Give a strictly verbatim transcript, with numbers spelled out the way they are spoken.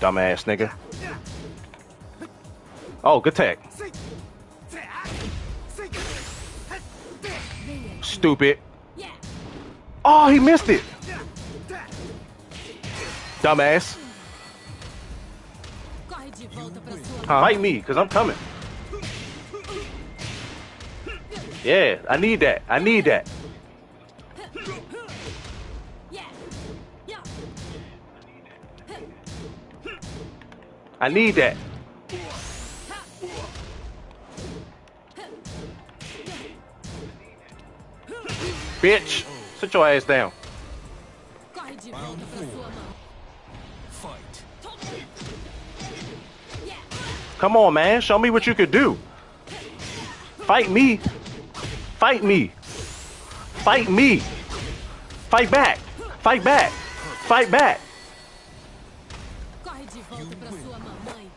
Dumbass nigga. Oh, good tag. Stupid. Oh, he missed it. Dumbass. Huh? Fight me, because I'm coming. Yeah, I need that. I need that. I need that. Bitch, sit your ass down. Come on, man. Show me what you could do. Fight me. Fight me. Fight me. Fight back. Fight back. Fight back. Fight back.